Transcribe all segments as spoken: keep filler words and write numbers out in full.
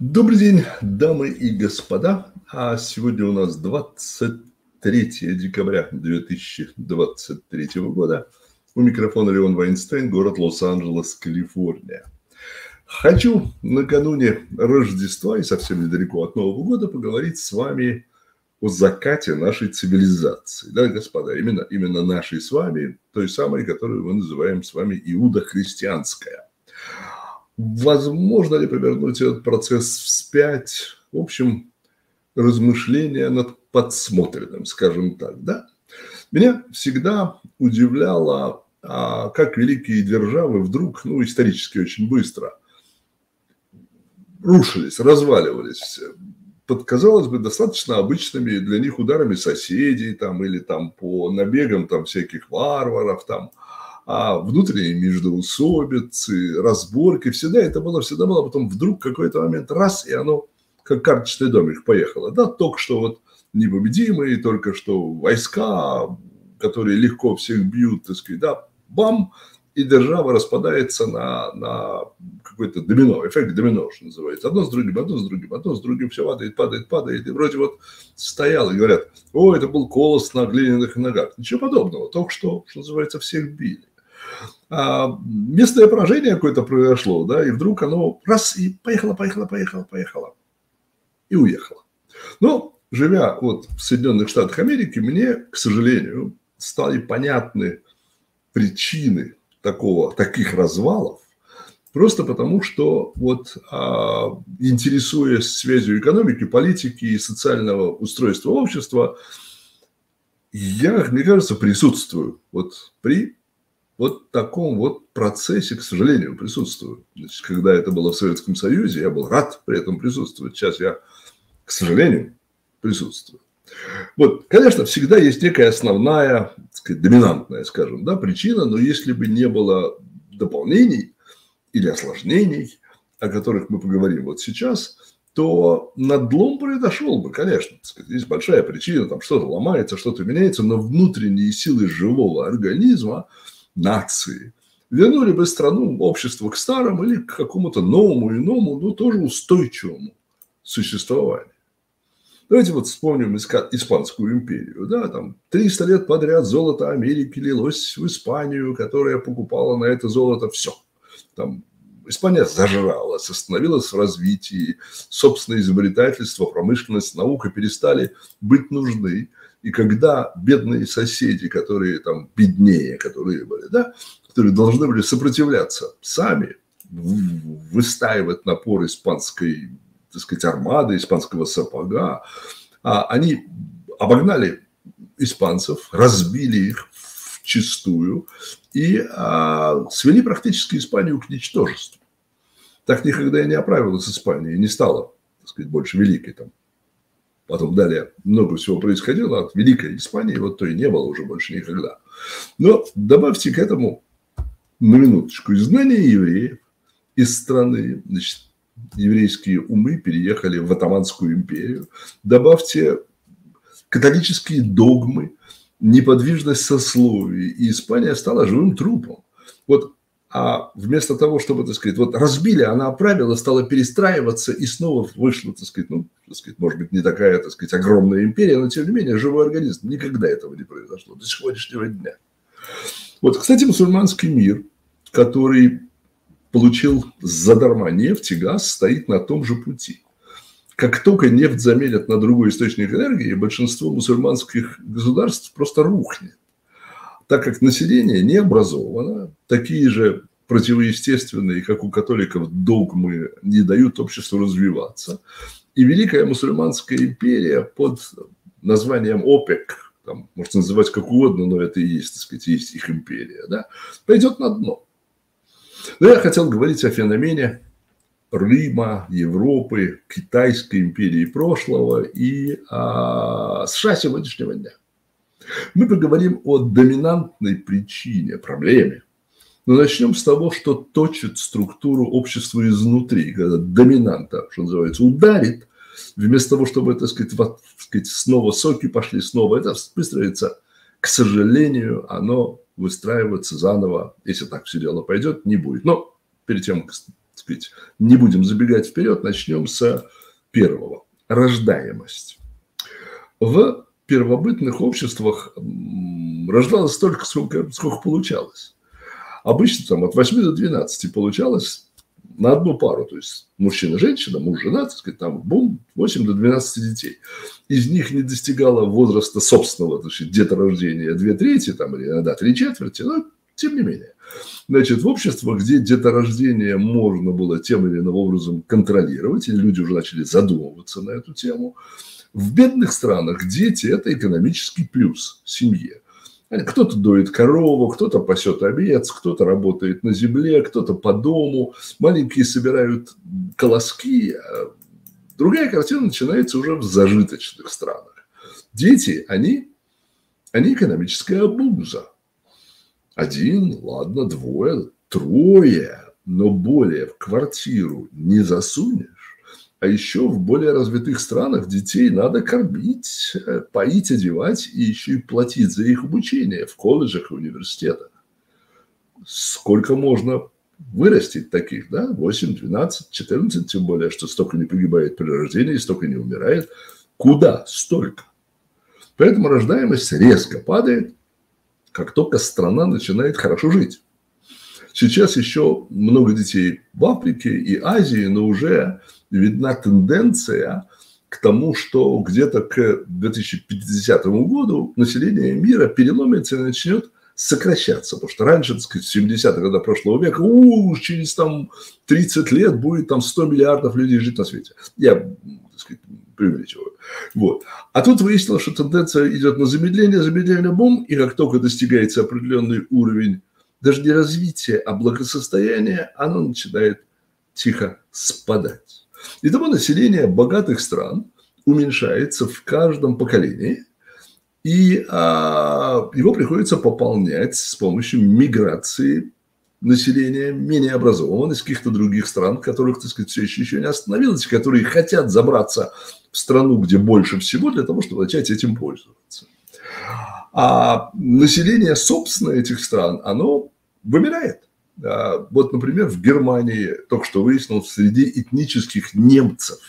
Добрый день, дамы и господа. А сегодня у нас двадцать третье декабря две тысячи двадцать третьего года. У микрофона Леон Вайнштейн, город Лос-Анджелес, Калифорния. Хочу накануне Рождества и совсем недалеко от Нового года поговорить с вами о закате нашей цивилизации. Да, господа, именно, именно нашей с вами, той самой, которую мы называем с вами Иуда христианская. Возможно ли повернуть этот процесс вспять? В общем, размышления над подсмотренным, скажем так, да? Меня всегда удивляло, как великие державы вдруг, ну, исторически очень быстро, рушились, разваливались под, казалось бы, достаточно обычными для них ударами соседей там, или там, по набегам там, всяких варваров, там, а внутренние междоусобицы, разборки, всегда это было, всегда было, потом вдруг какой-то момент раз, и оно как карточный домик поехало. Да, только что вот непобедимые, только что войска, которые легко всех бьют, так сказать, да, бам, и держава распадается на, на какой-то домино, эффект домино, что называется. Одно с другим, одно с другим, одно с другим, все падает, падает, падает. И вроде вот стоял и говорят, о, это был колос на глиняных ногах. Ничего подобного, только что, что называется, всех били. А местное поражение какое-то произошло, да, и вдруг оно раз и поехало, поехало, поехало, поехало. И уехало. Но, живя вот в Соединенных Штатах Америки, мне, к сожалению, стали понятны причины такого, таких развалов, просто потому что, вот, а, интересуясь связью экономики, политики и социального устройства общества, я, мне кажется, присутствую вот при вот таком вот процессе, к сожалению, присутствую. Значит, когда это было в Советском Союзе, я был рад при этом присутствовать. Сейчас я, к сожалению, присутствую. Вот, конечно, всегда есть некая основная, так сказать, доминантная, скажем, да, причина, но если бы не было дополнений или осложнений, о которых мы поговорим вот сейчас, то надлом произошел бы, конечно, так сказать, есть большая причина, там что-то ломается, что-то меняется, но внутренние силы живого организма, нации, вернули бы страну, общество к старому или к какому-то новому, иному, но тоже устойчивому существованию. Давайте вот вспомним Испанскую империю. Да, там триста лет подряд золото Америки лилось в Испанию, которая покупала на это золото все. Там Испания зажралась, остановилась в развитии, собственное изобретательство, промышленность, наука перестали быть нужны. И когда бедные соседи, которые там беднее, которые были, да, которые должны были сопротивляться сами, выстаивать напор испанской, так сказать, армады, испанского сапога, они обогнали испанцев, разбили их вчистую и свели практически Испанию к ничтожеству. Так никогда и не оправилась Испания, и не стала, так сказать, больше великой там. Потом далее много всего происходило, от великой Испании вот то и не было уже больше никогда. Но добавьте к этому на минуточку изгнание евреев из страны, значит, еврейские умы переехали в Отоманскую империю. Добавьте католические догмы, неподвижность сословий, и Испания стала живым трупом. Вот, а вместо того, чтобы, так сказать, вот разбили, она оправила, стала перестраиваться и снова вышла, так сказать, ну, так сказать, может быть, не такая, так сказать, огромная империя, но, тем не менее, живой организм. Никогда этого не произошло до сегодняшнего дня. Вот, кстати, мусульманский мир, который получил задарма нефть и газ, стоит на том же пути. Как только нефть заменят на другой источник энергии, большинство мусульманских государств просто рухнет. Так как население не образовано, такие же противоестественные, как у католиков, догмы не дают обществу развиваться. И Великая мусульманская империя под названием ОПЕК, там, можно называть как угодно, но это и есть, так сказать, есть их империя, да, пойдет на дно. Но я хотел говорить о феномене Рима, Европы, Китайской империи прошлого и а, США сегодняшнего дня. Мы поговорим о доминантной причине, проблеме. Но начнем с того, что точит структуру общества изнутри. Когда доминанта, что называется, ударит, вместо того, чтобы, так сказать, вот, так сказать, снова соки пошли, снова это выстроится, к сожалению, оно... выстраиваться заново, если так все дело пойдет, не будет. Но перед тем, Не будем забегать вперед, начнем с первого. Рождаемость. В первобытных обществах рождалось столько, сколько, сколько получалось. Обычно там от восьми до двенадцати получалось на одну пару. То есть мужчина-женщина, муж-жена, так сказать, там бум, восемь до двенадцати детей. Из них не достигало возраста собственного, то есть деторождения две трети, там, или иногда три четверти, но тем не менее. Значит, в обществах, где деторождение можно было тем или иным образом контролировать, и люди уже начали задумываться на эту тему, в бедных странах дети – это экономический плюс семье. Кто-то доит корову, кто-то пасет овец, кто-то работает на земле, кто-то по дому. Маленькие собирают колоски. Другая картина начинается уже в зажиточных странах. Дети, они, они экономическая обуза. Один, ладно, двое, трое, но более в квартиру не засунешь. А еще в более развитых странах детей надо кормить, поить, одевать и еще и платить за их обучение в колледжах и университетах. Сколько можно вырастить таких, да? восемь, двенадцать, четырнадцать, тем более, что столько не погибает при рождении, столько не умирает. Куда столько? Поэтому рождаемость резко падает, как только страна начинает хорошо жить. Сейчас еще много детей в Африке и Азии, но уже видна тенденция к тому, что где-то к две тысячи пятидесятому году население мира переломится и начнет сокращаться. Потому что раньше, так сказать, в семидесятые годы прошлого века, уж через там, тридцать лет будет там, сто миллиардов людей жить на свете. Я, так сказать, преувеличиваю. Вот. А тут выяснилось, что тенденция идет на замедление, замедление бум, и как только достигается определенный уровень, даже не развития, а благосостояния, оно начинает тихо спадать. И того население богатых стран уменьшается в каждом поколении, и а, его приходится пополнять с помощью миграции населения менее образованных из каких-то других стран, которых, так сказать, все еще, еще не остановилось, которые хотят забраться в страну, где больше всего, для того, чтобы начать этим пользоваться. А население, собственно, этих стран, оно вымирает. Вот, например, в Германии только что выяснилось, среди этнических немцев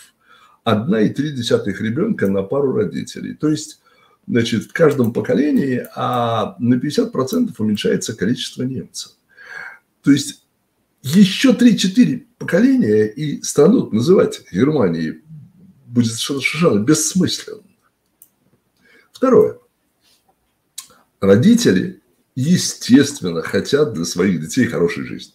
одна целая три десятых ребенка на пару родителей. То есть, значит, в каждом поколении а на пятьдесят процентов уменьшается количество немцев. То есть, еще три-четыре поколения, и страну называть Германией будет совершенно бессмысленно. Второе. Родители, естественно, хотят для своих детей хорошей жизни.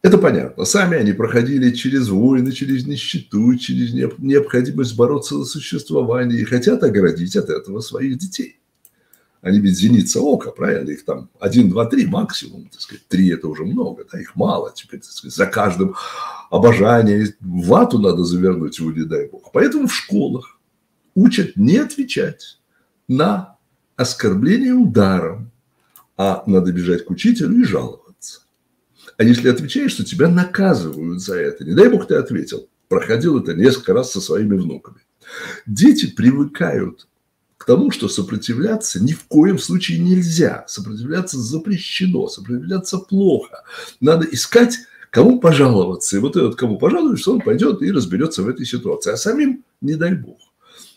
Это понятно. Сами они проходили через войны, через нищету, через необходимость бороться за существование и хотят оградить от этого своих детей. Они ведь зеница ока, правильно? Их там один, два, три максимум, так сказать. Три – это уже много, да? Их мало. Теперь, так сказать, за каждым обожание вату надо завернуть его, не дай бог. Поэтому в школах учат не отвечать на оскорбление ударом, а надо бежать к учителю и жаловаться. А если отвечаешь, то тебя наказывают за это. Не дай бог ты ответил. Проходил это несколько раз со своими внуками. Дети привыкают к тому, что сопротивляться ни в коем случае нельзя. Сопротивляться запрещено, сопротивляться плохо. Надо искать, кому пожаловаться. И вот этот, кому пожалуешься, он пойдет и разберется в этой ситуации. А самим не дай бог.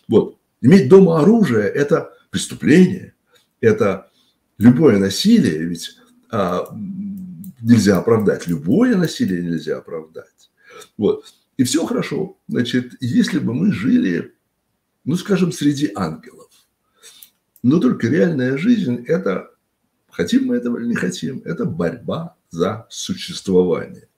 Вот. Иметь дома оружие – это преступление, это любое насилие, ведь а, нельзя оправдать. Любое насилие нельзя оправдать. Вот. И все хорошо. Значит, если бы мы жили, ну, скажем, среди ангелов, но только реальная жизнь – это, хотим мы этого или не хотим, это борьба за существование.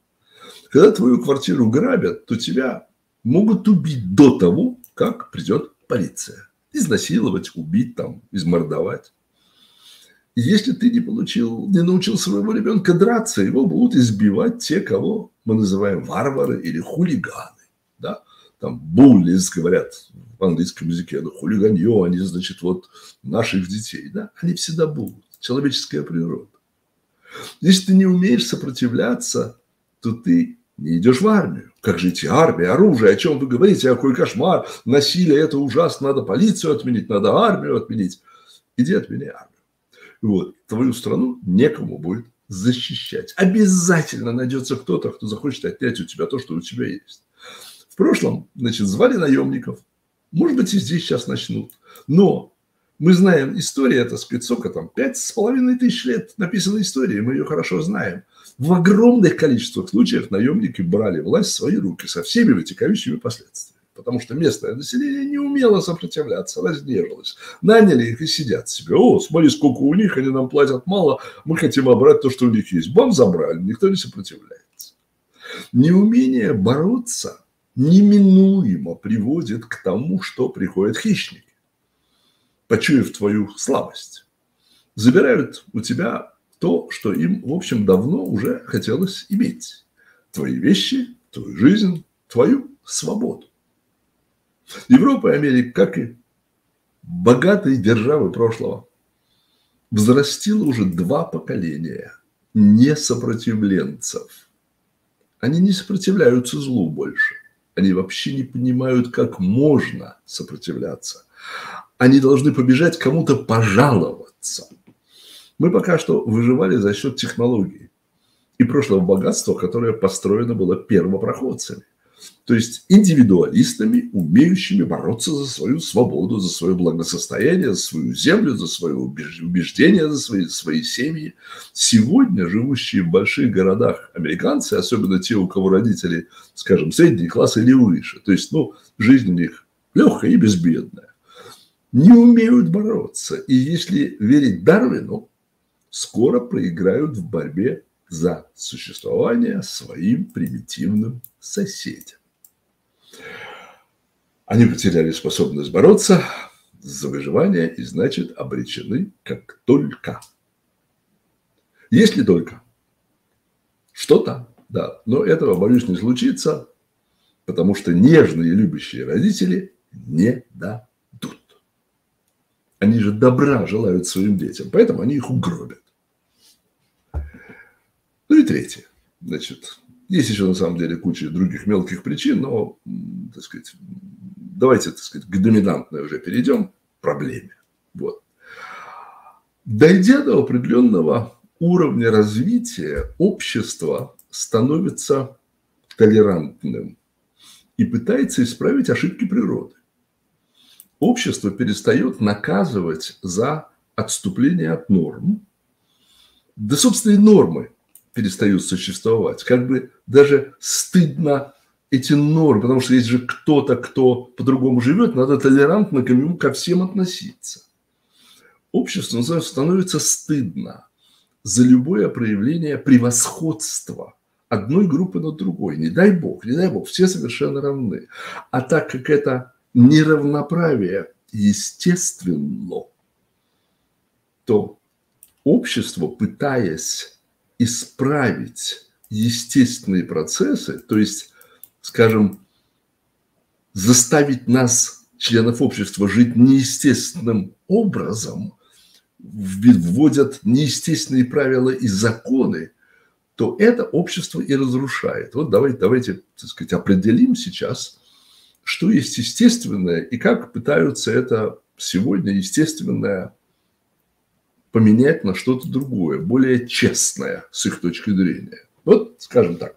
Когда твою квартиру грабят, то тебя могут убить до того, как придет полиция. Изнасиловать, убить, там, измордовать. И если ты не получил, не научил своего ребенка драться, его будут избивать те, кого мы называем варвары или хулиганы. Да? Там буллис, говорят в английском языке, ну, хулиганье, они, значит, вот наших детей. Да? Они всегда будут. Человеческая природа. Если ты не умеешь сопротивляться, то ты не идешь в армию. Как же идти? Армия, оружие, о чем вы говорите? Какой кошмар, насилие, это ужасно, надо полицию отменить, надо армию отменить. Иди отмени армию. Вот. Твою страну некому будет защищать. Обязательно найдется кто-то, кто захочет отнять у тебя то, что у тебя есть. В прошлом, значит, звали наемников. Может быть, и здесь сейчас начнут. Но мы знаем, история, так сказать, сколько там, пять с половиной тысяч лет написана история, мы ее хорошо знаем. В огромных количествах случаев наемники брали власть в свои руки со всеми вытекающими последствиями. Потому что местное население не умело сопротивляться, разнервилось. Наняли их и сидят себе. О, смотри, сколько у них, они нам платят мало, мы хотим обрать то, что у них есть. Бам, забрали, никто не сопротивляется. Неумение бороться неминуемо приводит к тому, что приходят хищники, почуяв твою слабость. Забирают у тебя то, что им, в общем, давно уже хотелось иметь. Твои вещи, твою жизнь, твою свободу. Европа и Америка, как и богатые державы прошлого, взрастила уже два поколения несопротивленцев. Они не сопротивляются злу больше. Они вообще не понимают, как можно сопротивляться. Они должны побежать кому-то пожаловаться. Мы пока что выживали за счет технологий и прошлого богатства, которое построено было первопроходцами. То есть индивидуалистами, умеющими бороться за свою свободу, за свое благосостояние, за свою землю, за свои убеждения, за свои, свои семьи. Сегодня живущие в больших городах американцы, особенно те, у кого родители, скажем, средний класс или выше, то есть, ну, жизнь у них легкая и безбедная, не умеют бороться. И если верить Дарвину, скоро проиграют в борьбе за существование своим примитивным соседям. Они потеряли способность бороться за выживание и, значит, обречены как только. Если только что-то, да, но этого, боюсь, не случится, потому что нежные и любящие родители не дадут. Они же добра желают своим детям, поэтому они их угробят. Ну и третье. Значит, есть еще на самом деле куча других мелких причин, но, так сказать, давайте, так сказать, к доминантной уже перейдем проблеме. Вот. Дойдя до определенного уровня развития, общество становится толерантным и пытается исправить ошибки природы. Общество перестает наказывать за отступление от норм, да, собственно, и нормы перестают существовать. Как бы даже стыдно эти нормы, потому что есть же кто-то, кто по-другому живет, надо толерантно к нему, ко всем относиться. Обществу становится стыдно за любое проявление превосходства одной группы над другой. Не дай бог, не дай бог, все совершенно равны. А так как это неравноправие естественно, то общество, пытаясь исправить естественные процессы, то есть, скажем, заставить нас, членов общества, жить неестественным образом, вводят неестественные правила и законы, то это общество и разрушает. Вот давайте, давайте, так сказать, определим сейчас, что есть естественное и как пытаются это сегодня естественное поменять на что-то другое, более честное с их точки зрения. Вот, скажем так,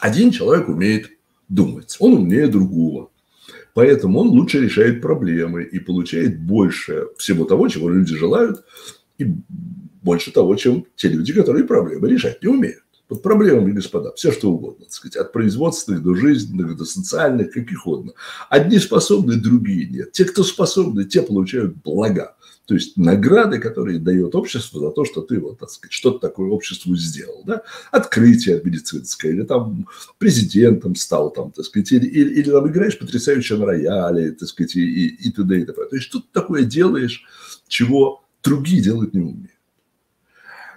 один человек умеет думать, он умнее другого, поэтому он лучше решает проблемы и получает больше всего того, чего люди желают, и больше того, чем те люди, которые проблемы решать не умеют. Под проблемами, господа, все что угодно, так сказать, от производственных до жизненных, до социальных, каких угодно. Одни способны, другие нет. Те, кто способны, те получают блага. То есть награды, которые дает общество за то, что ты, вот, так сказать, что-то такое обществу сделал. Да? Открытие медицинское, или там президентом стал, там, так сказать, или, или, или там играешь потрясающе на рояле, так сказать, и, и, и т.д. и т.п. То есть что-то такое делаешь, чего другие делать не умеют.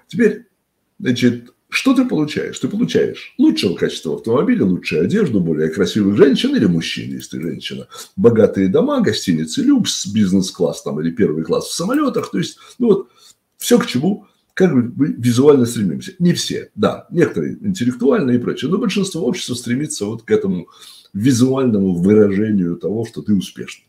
Теперь, значит, что ты получаешь? Ты получаешь лучшего качества автомобиля, лучшую одежду, более красивых женщин или мужчин, если ты женщина. Богатые дома, гостиницы, люкс, бизнес-класс там или первый класс в самолетах. То есть, ну вот, все к чему, как бы, мы визуально стремимся. Не все, да, некоторые интеллектуальные и прочее, но большинство общества стремится вот к этому визуальному выражению того, что ты успешный.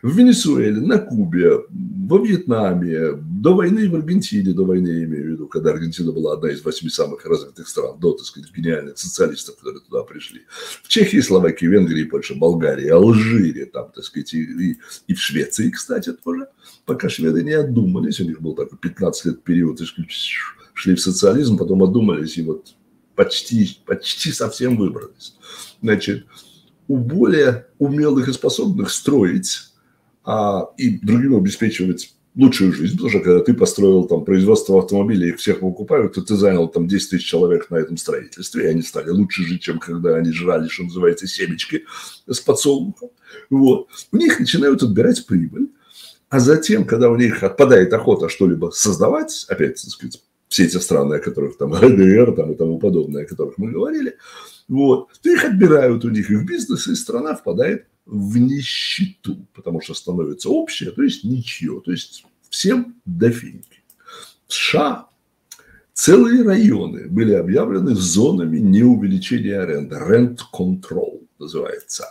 В Венесуэле, на Кубе, во Вьетнаме, до войны в Аргентине, до войны, я имею в виду, когда Аргентина была одна из восьми самых развитых стран, до, так сказать, гениальных социалистов, которые туда пришли. В Чехии, Словакии, Венгрии, Польше, Болгарии, Алжире, там, так сказать, и, и, и в Швеции, кстати, тоже, пока шведы не отдумались, у них был такой пятнадцать лет период, шли в социализм, потом отдумались и вот почти, почти совсем выбрались. Значит, у более умелых и способных строить а, и другим обеспечивать лучшую жизнь. Потому что, когда ты построил там производство автомобилей, их всех покупают, то ты занял там десять тысяч человек на этом строительстве, и они стали лучше жить, чем когда они жрали, что называется, семечки с подсолнухом. Вот. У них начинают отбирать прибыль, а затем, когда у них отпадает охота что-либо создавать, опять, так сказать, все эти страны, о которых там РДР там, и тому подобное, о которых мы говорили, вот, то их отбирают у них их бизнес, и страна впадает в нищету, потому что становится общее, то есть ничье, то есть всем до финики. В США целые районы были объявлены зонами неувеличения аренды, rent control называется.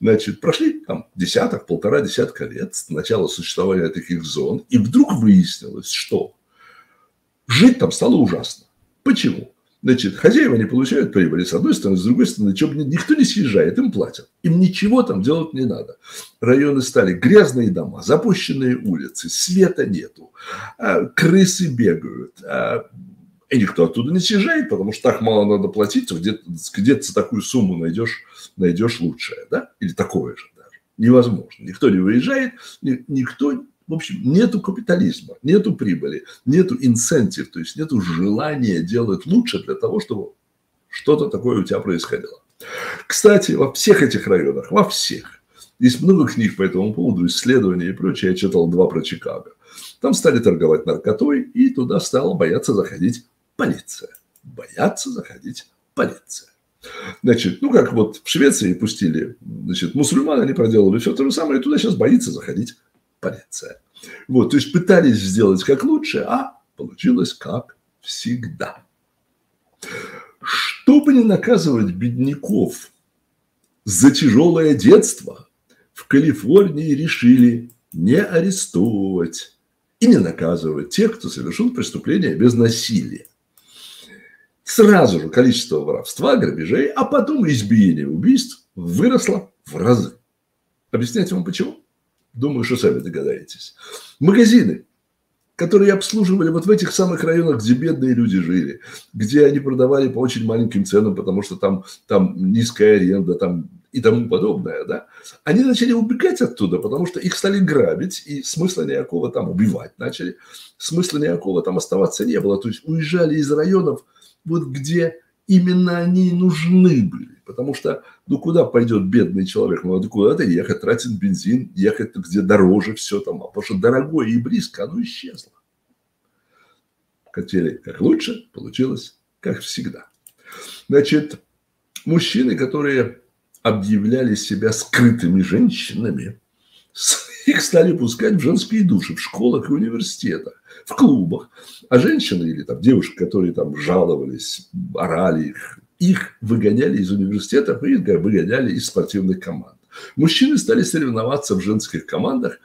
Значит, прошли там десяток, полтора десятка лет с начала существования таких зон, и вдруг выяснилось, что жить там стало ужасно. Почему? Значит, хозяева не получают прибыли, с одной стороны, с другой стороны, что, никто не съезжает, им платят. Им ничего там делать не надо. Районы стали грязные дома, запущенные улицы, света нету, крысы бегают. И никто оттуда не съезжает, потому что так мало надо платить, то где-то, где-то такую сумму найдешь, найдешь лучшее, да? Или такое же даже. Невозможно. Никто не выезжает, никто... В общем, нету капитализма, нету прибыли, нету инсентив, то есть нету желания делать лучше для того, чтобы что-то такое у тебя происходило. Кстати, во всех этих районах, во всех, есть много книг по этому поводу, исследований и прочее, я читал два про Чикаго. Там стали торговать наркотой, и туда стала бояться заходить полиция. Бояться заходить полиция. Значит, ну как вот в Швеции пустили, значит, мусульман, они проделали все то же самое, и туда сейчас боится заходить полиция. Вот, то есть пытались сделать как лучше, а получилось как всегда. Чтобы не наказывать бедняков за тяжелое детство, в Калифорнии решили не арестовывать и не наказывать тех, кто совершил преступление без насилия. Сразу же количество воровства, грабежей, а потом избиение, убийств выросло в разы. Объяснять вам почему? Думаю, что сами догадаетесь. Магазины, которые обслуживали вот в этих самых районах, где бедные люди жили, где они продавали по очень маленьким ценам, потому что там, там низкая аренда там и тому подобное, да, они начали убегать оттуда, потому что их стали грабить, и смысла никакого там убивать начали, смысла никакого там оставаться не было. То есть уезжали из районов, вот где именно они нужны были. Потому что, ну, куда пойдет бедный человек? Ну, надо куда-то ехать, тратить бензин, ехать где дороже все там. Потому что дорогое и близко, оно исчезло. Хотели как лучше, получилось как всегда. Значит, мужчины, которые объявляли себя скрытыми женщинами, их стали пускать в женские души, в школах и университетах, в клубах. А женщины или там девушки, которые там жаловались, орали их, их выгоняли из университетов и выгоняли из спортивных команд. Мужчины стали соревноваться в женских командах,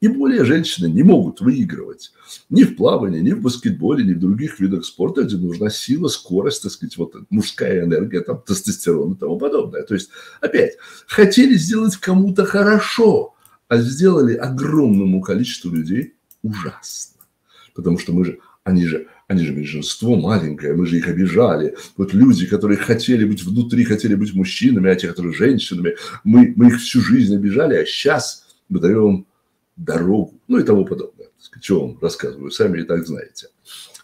и более женщины не могут выигрывать ни в плавании, ни в баскетболе, ни в других видах спорта, где нужна сила, скорость, так сказать, вот мужская энергия, там, тестостерон и тому подобное. То есть, опять, хотели сделать кому-то хорошо, а сделали огромному количеству людей ужасно. Потому что мы же, они же... Они же меньшинство маленькое, мы же их обижали. Вот люди, которые хотели быть внутри, хотели быть мужчинами, а те, которые женщинами, мы, мы их всю жизнь обижали, а сейчас мы даем им дорогу, ну и тому подобное. Чего вам рассказываю, сами и так знаете.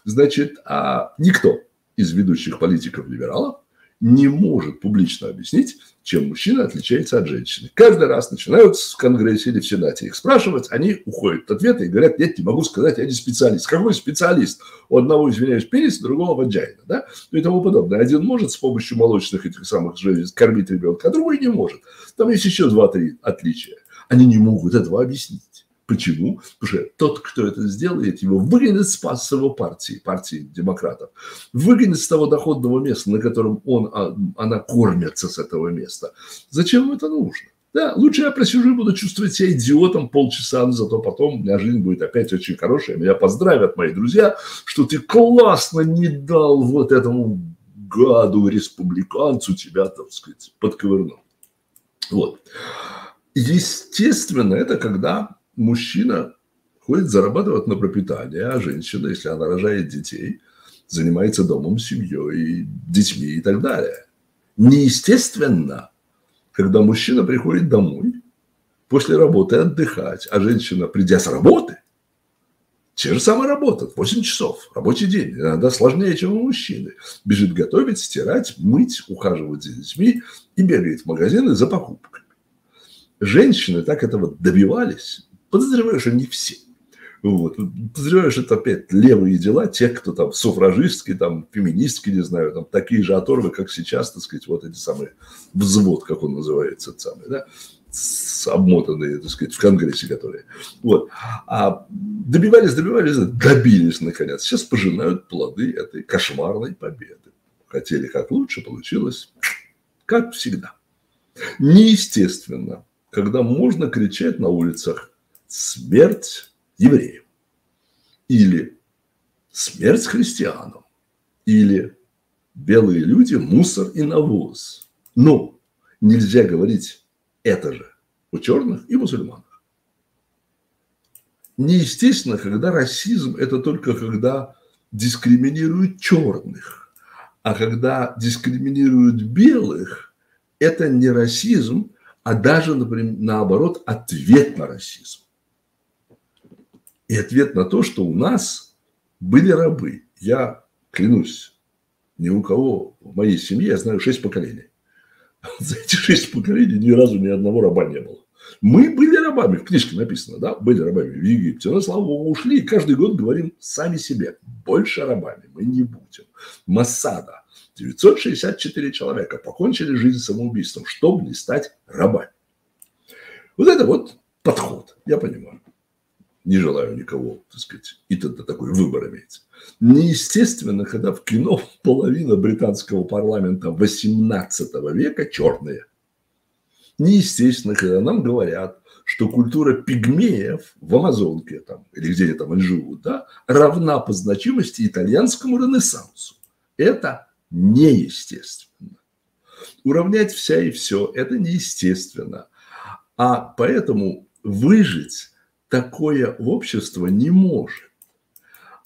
Значит, а никто из ведущих политиков-либералов не может публично объяснить, чем мужчина отличается от женщины. Каждый раз начинают в Конгрессе или в Сенате их спрашивать, они уходят от ответа и говорят: нет, не могу сказать, я не специалист. Какой специалист? У одного, извиняюсь, пенис, у другого вагина, да? Ну и тому подобное. Один может с помощью молочных этих самых же кормить ребенка, а другой не может. Там есть еще два-три отличия. Они не могут этого объяснить. Почему? Потому что тот, кто это сделает, его выгонят с пассовой партии, партии демократов, выгонят с того доходного места, на котором он, она кормится с этого места. Зачем это нужно? Да, лучше я просижу и буду чувствовать себя идиотом полчаса, но зато потом у меня жизнь будет опять очень хорошая. Меня поздравят мои друзья, что ты классно не дал вот этому гаду, республиканцу тебя, так сказать, подковырнул. Вот. Естественно, это когда мужчина ходит зарабатывать на пропитание, а женщина, если она рожает детей, занимается домом, семьей, детьми и так далее. Неестественно, когда мужчина приходит домой, после работы отдыхать, а женщина, придя с работы, те же самые работают, восемь часов, рабочий день, иногда сложнее, чем у мужчины, бежит готовить, стирать, мыть, ухаживать за детьми и бегает в магазины за покупками. Женщины так этого добивались, подозреваю, что не все. Вот. Подозреваю, что это опять левые дела, те, кто там суфражистки, там феминистки, не знаю, там такие же оторвы, как сейчас, так сказать, вот эти самые, взвод, как он называется, этот самый, да, обмотанные, так сказать, в Конгрессе, которые. Вот. А добивались, добивались, добились, наконец. Сейчас пожинают плоды этой кошмарной победы. Хотели как лучше, получилось как всегда. Неестественно, когда можно кричать на улицах «Смерть евреям» или «Смерть христианам» или «Белые люди, мусор и навоз». Но нельзя говорить это же у черных и мусульманах. Неестественно, когда расизм – это только когда дискриминируют черных, а когда дискриминируют белых – это не расизм, а даже, например, наоборот, ответ на расизм. И ответ на то, что у нас были рабы. Я клянусь, ни у кого в моей семье, я знаю, шесть поколений. За эти шесть поколений ни разу ни одного раба не было. Мы были рабами, в книжке написано, да, были рабами в Египте. Но, слава богу, ушли, и каждый год говорим сами себе, больше рабами мы не будем. Масада, девятьсот шестьдесят четыре человека покончили жизнь самоубийством, чтобы не стать рабами. Вот это вот подход, я понимаю. Не желаю никого, так сказать, и тогда такой выбор имеется. Неестественно, когда в кино половина британского парламента восемнадцатого века черные. Неестественно, когда нам говорят, что культура пигмеев в Амазонке, там, или где они там они живут, да, равна по значимости итальянскому ренессансу. Это неестественно. Уравнять вся и все – это неестественно. А поэтому выжить такое общество не может.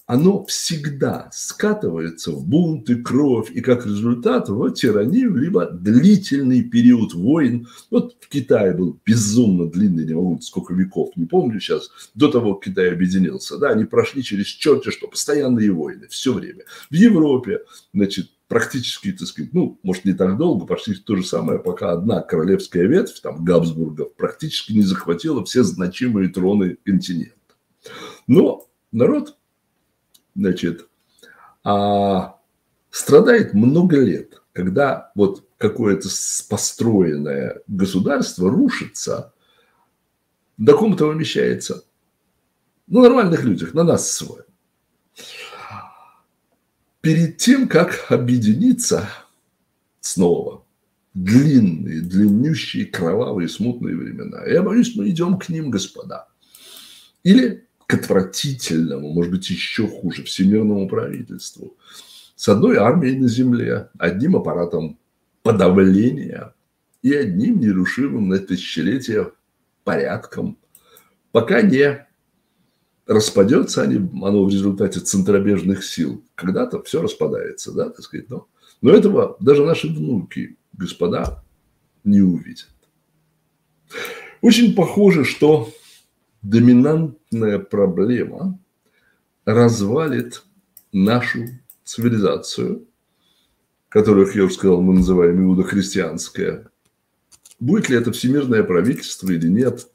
Оно всегда скатывается в бунт и кровь, и как результат в тиранию, либо длительный период войн. Вот в Китае был безумно длинный, не могу сколько веков, не помню сейчас, до того, как Китай объединился. Да, они прошли через черти что, постоянные войны, все время. В Европе, значит, практически, так сказать, ну, может, не так долго, почти то же самое, пока одна королевская ветвь, там, Габсбургов, практически не захватила все значимые троны континента. Но народ, значит, а, страдает много лет, когда вот какое-то построенное государство рушится, до ком-то вымещается на нормальных людях, на нас с вами. Перед тем, как объединиться снова, длинные, длиннющие, кровавые, смутные времена. Я боюсь, мы идем к ним, господа. Или к отвратительному, может быть, еще хуже, всемирному правительству. С одной армией на земле, одним аппаратом подавления и одним нерушимым на тысячелетие порядком. Пока не... Распадется они, оно в результате центробежных сил. Когда-то все распадается, да, так сказать. Но, но этого даже наши внуки, господа, не увидят. Очень похоже, что доминантная проблема развалит нашу цивилизацию, которую, как я уже сказал, мы называем Иуда христианская. Будет ли это всемирное правительство или нет,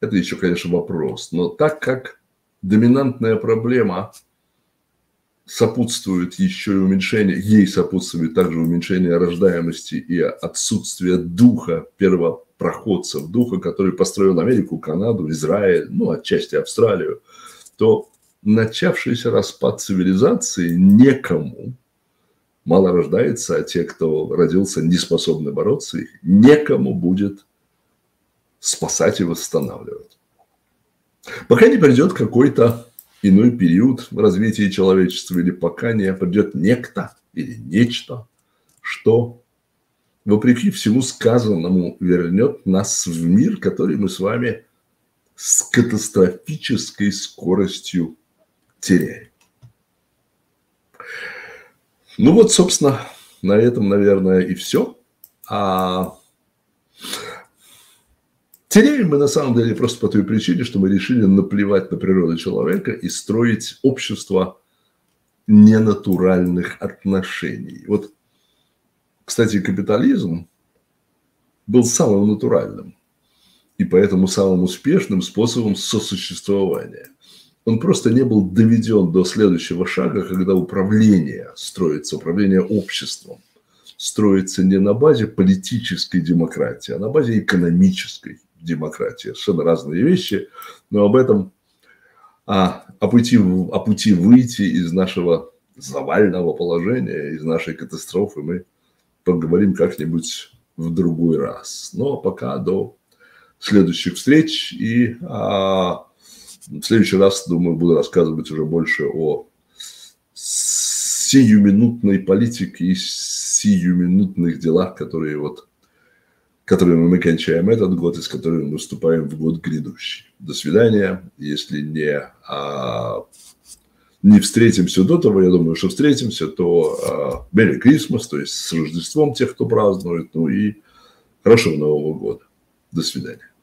это еще, конечно, вопрос. Но так как доминантная проблема сопутствует еще и уменьшению, ей сопутствует также уменьшение рождаемости и отсутствие духа первопроходцев, духа, который построил Америку, Канаду, Израиль, ну, отчасти Австралию, то начавшийся распад цивилизации некому, мало рождается, а те, кто родился, не способны бороться, их некому будет спасать и восстанавливать. Пока не придет какой-то иной период в развитии человечества, или пока не придет некто или нечто, что, вопреки всему сказанному, вернет нас в мир, который мы с вами с катастрофической скоростью теряем. Ну вот, собственно, на этом, наверное, и все. А... Теряем мы на самом деле просто по той причине, что мы решили наплевать на природу человека и строить общество ненатуральных отношений. Вот, кстати, капитализм был самым натуральным и поэтому самым успешным способом сосуществования. Он просто не был доведен до следующего шага, когда управление строится, управление обществом строится не на базе политической демократии, а на базе экономической демократии. Совершенно разные вещи, но об этом, а, о пути, о пути выйти из нашего завального положения, из нашей катастрофы мы поговорим как-нибудь в другой раз. Но пока до следующих встреч, и а, в следующий раз, думаю, буду рассказывать уже больше о сиюминутной политике и сиюминутных делах, которые вот которыми мы кончаем этот год и с которыми мы вступаем в год грядущий. До свидания. Если не, а, не встретимся до того, я думаю, что встретимся, то а, Merry Christmas, то есть с Рождеством тех, кто празднует, ну и хорошего Нового года. До свидания.